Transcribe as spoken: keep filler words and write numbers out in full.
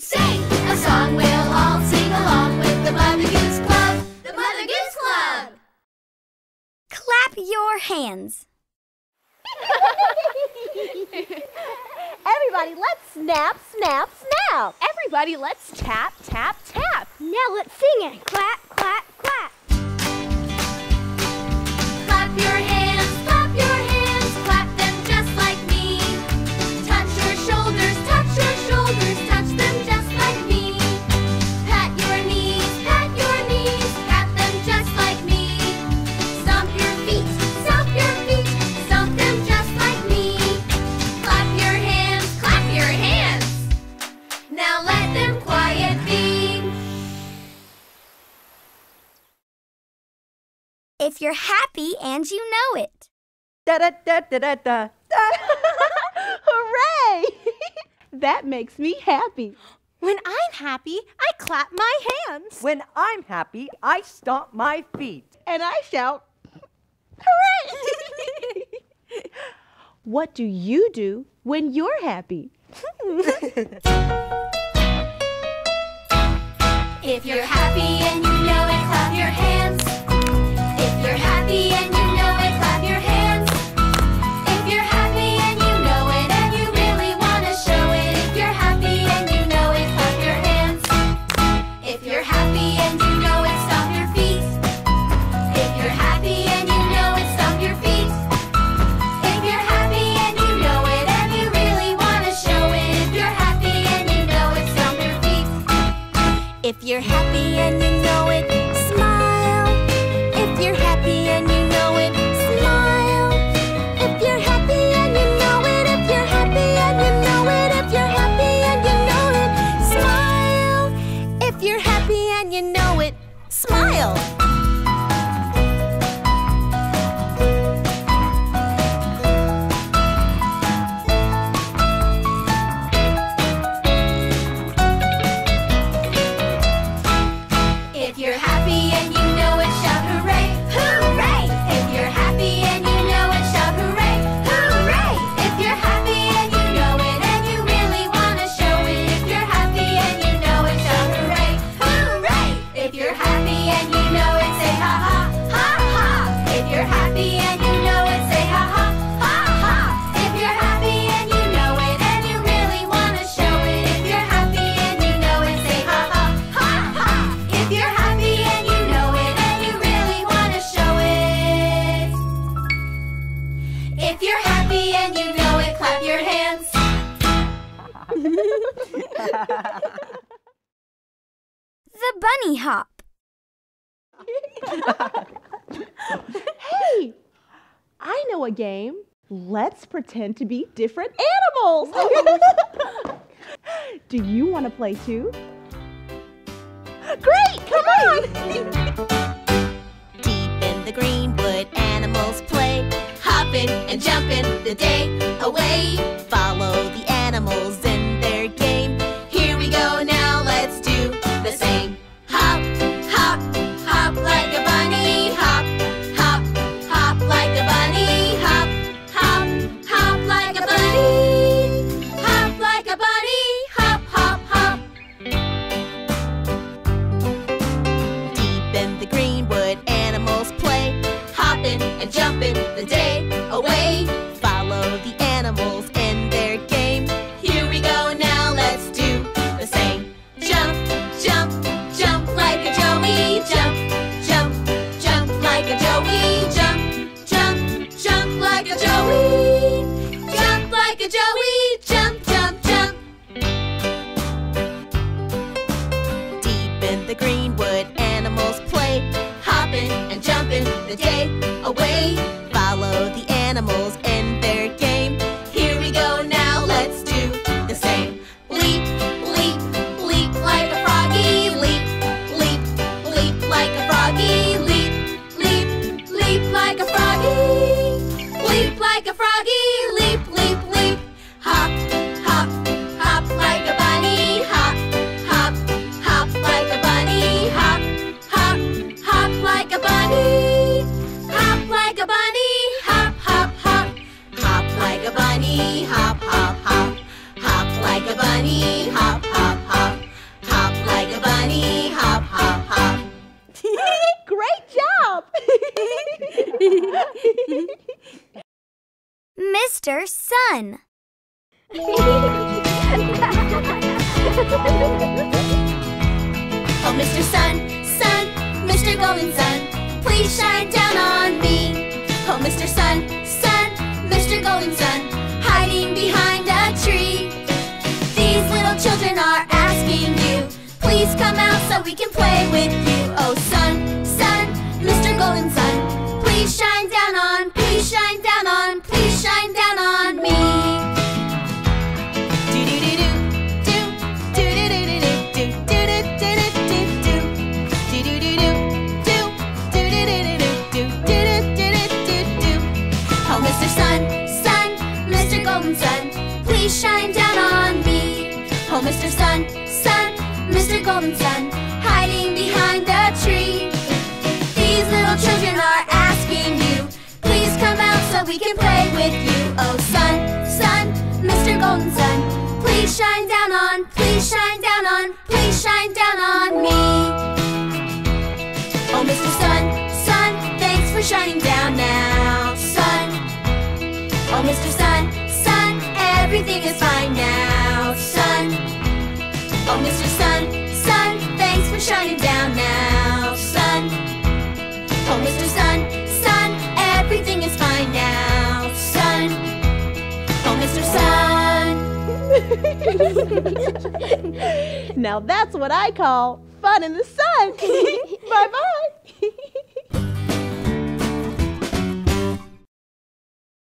Sing a song, we'll all sing along with the Mother Goose Club, the Mother Goose Club! Clap your hands. Everybody, let's snap, snap, snap. Everybody, let's tap, tap, tap. Now let's sing it. Clap, clap, clap. Clap your hands, clap your hands, clap them just like me. Touch your shoulders, touch your shoulders, touch them just like me. Pat your knees, pat your knees, pat them just like me. Stomp your feet, stomp your feet, stomp them just like me. Clap your hands, clap your hands. Now let them quiet be. If you're happy and you know it. Da da da da da da. Hooray! That makes me happy. When I'm happy, I clap my hands. When I'm happy, I stomp my feet. And I shout, hooray! What do you do when you're happy? If you're happy and you know it, clap your hands. If you're happy and you know it, clap your hands. If you're happy and you know it and you really want to show it. If you're happy and you know it, clap your hands. If you're happy and you know it, stomp your feet. If you're happy and you know it, stomp your feet. If you're happy and you know it and you really want to show it. If you're happy and you know it, stomp your feet. If you're happy and you know it, smile. If you're happy and you know it, smile. If you're happy and you know it, if you're happy and you know it, if you're happy and you know it, smile. If you're happy and you know it, smile. If you're happy and you know it, shout hooray, hooray! If you're happy and you know it, shout hooray, hooray! If you're happy and you know it and you really want to show it. If you're happy and you know it, shout hooray, hooray! If you're happy and you know it, say ha ha, ha ha! If you're happy and you know it, say ha ha, ha ha! If you're happy and you know it and you really want to show it. If you're happy and you know it, say ha ha, ha ha! If you're happy and you know it and you really want to show it. If you're happy and you know it, clap your hands. The bunny hop. Hey, I know a game. Let's pretend to be different animals. Do you want to play too? Great, come on. Deep in the greenwood, animals play, hopping and jumping the day away. Follow the animals in their game. Here we go now, let's do the same. Hop, hop, hop like a bunny. Hop, hop, hop like a bunny. Hop, hop, hop like a bunny. Hop like a bunny. Hop, hop, hop. Deep in the greenwood, animals play, hopping and jumping the day away. Follow the animals in their game. Here we go now, let's do the same. Jump, jump, jump like a joey. Jump, jump, jump like a joey. Jump, jump, jump like a joey. Jump like a joey. Jump, jump, jump. Deep in the greenwood, animals play, hopping and jumping the day away. Follow the animals in their game. Here we go now, let's do the same. Leap, leap, leap like a froggy. Leap, leap, leap like a froggy. Leap, leap, leap like a froggy. Leap like a froggy. Leap, leap, leap. Hop, hop, hop like a bunny. Hop, hop, hop like a bunny. Hop, hop, hop like a bunny. Hop like a bunny. Mister Sun. Oh, Mister Sun, Sun, Mister Golden Sun, please shine down on me. Oh, Mister Sun, Sun, Mister Golden Sun, hiding behind a tree. These little children are asking you, please come out so we can play with you. Oh, Sun, Sun, Mister Golden Sun, please shine down on, please shine down on, please shine down on me. Please shine down on me. Oh, Mister Sun, Sun, Mister Golden Sun, hiding behind a tree. These little children are asking you, please come out so we can play with you. Oh, Sun, Sun, Mister Golden Sun, please shine down on, please shine down on, please shine down on me. Oh, Mister Sun, Sun, thanks for shining down now, Sun. Oh, Mister Sun, everything is fine now, Sun. Oh, Mister Sun, Sun, thanks for shining down now, Sun. Oh, Mister Sun, Sun, everything is fine now, Sun. Oh, Mister Sun. Now that's what I call fun in the sun. Bye-bye.